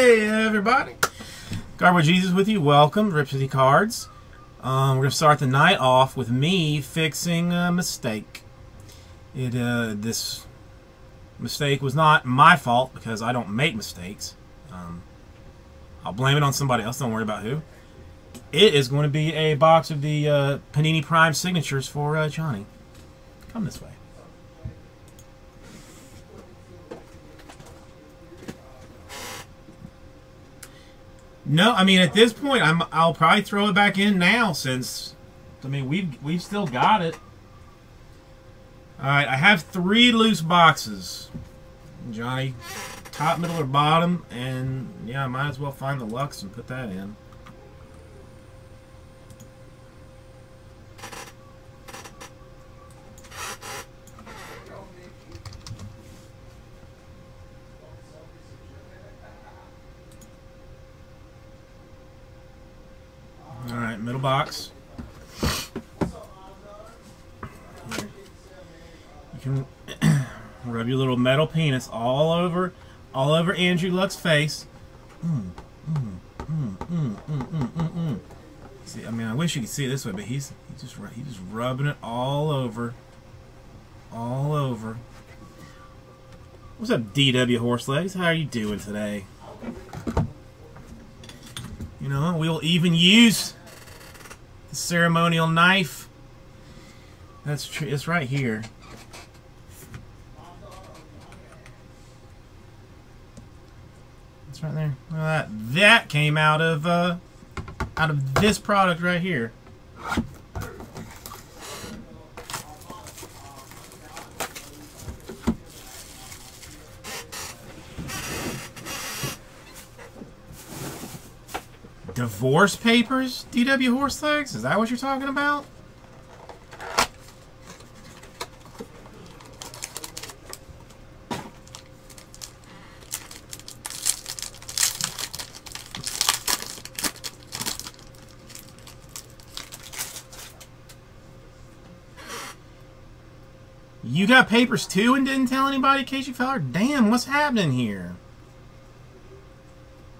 Hey everybody, Garbage Jesus with you. Welcome to Rip City Cards. We're going to start the night off with me fixing a mistake. This mistake was not my fault because I don't make mistakes. I'll blame it on somebody else, don't worry about who. It is going to be a box of the Panini Prime signatures for Johnny. Come this way. No, I mean at this point I'll probably throw it back in now since I mean we've still got it. All right, I have three loose boxes, Johnny, top, middle, or bottom, and yeah, I might as well find the Lux and put that in. Middle box. You can rub your little metal penis all over Andrew Luck's face. See, I mean, I wish you could see it this way, but he's just rubbing it all over. What's up, DW Horselegs? How are you doing today? You know, we'll even use the ceremonial knife. That's true. It's right here. It's right there. Look at that. That came out of this product right here. Divorce papers? DW Horselegs? Is that what you're talking about? You got papers too and didn't tell anybody, Casey Fowler? Damn, what's happening here?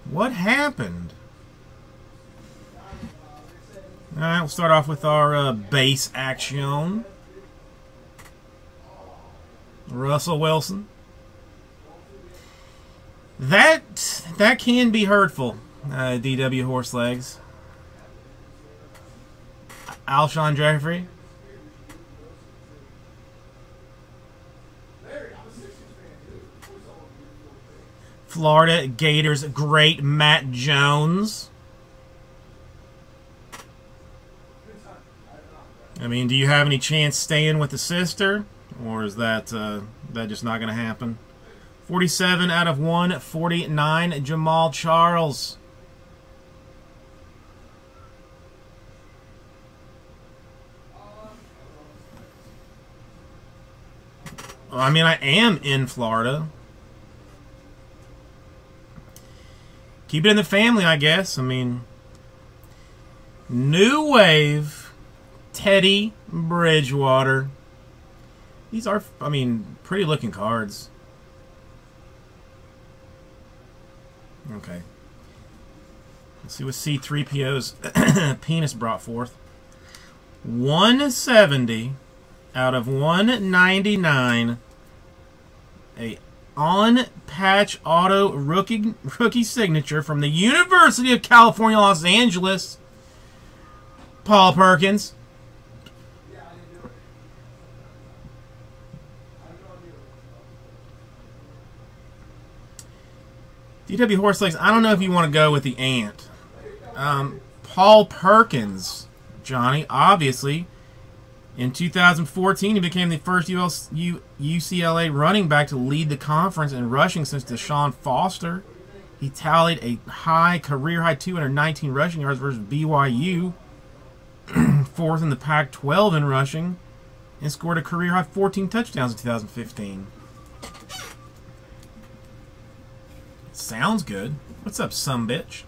What happened? Alright, we'll start off with our base action. Russell Wilson. That can be hurtful, DW Horselegs. Alshon Jeffrey. Florida Gators great Matt Jones. I mean, do you have any chance staying with the sister? Or is that just not going to happen? 47 out of 149, Jamal Charles. I mean, I am in Florida. Keep it in the family, I guess. I mean, new wave. Teddy Bridgewater. These are, I mean, pretty looking cards. Okay. Let's see what C3PO's penis brought forth. 170 out of 199. A on-patch auto rookie signature from the University of California, Los Angeles. Paul Perkins. DW Horselegs, I don't know if you want to go with the ant. Paul Perkins, Johnny, obviously. In 2014, he became the first UCLA running back to lead the conference in rushing since Deshaun Foster. He tallied a career high 219 rushing yards versus BYU, fourth in the Pac-12 in rushing, and scored a career high 14 touchdowns in 2015. Sounds good. What's up, sumbitch?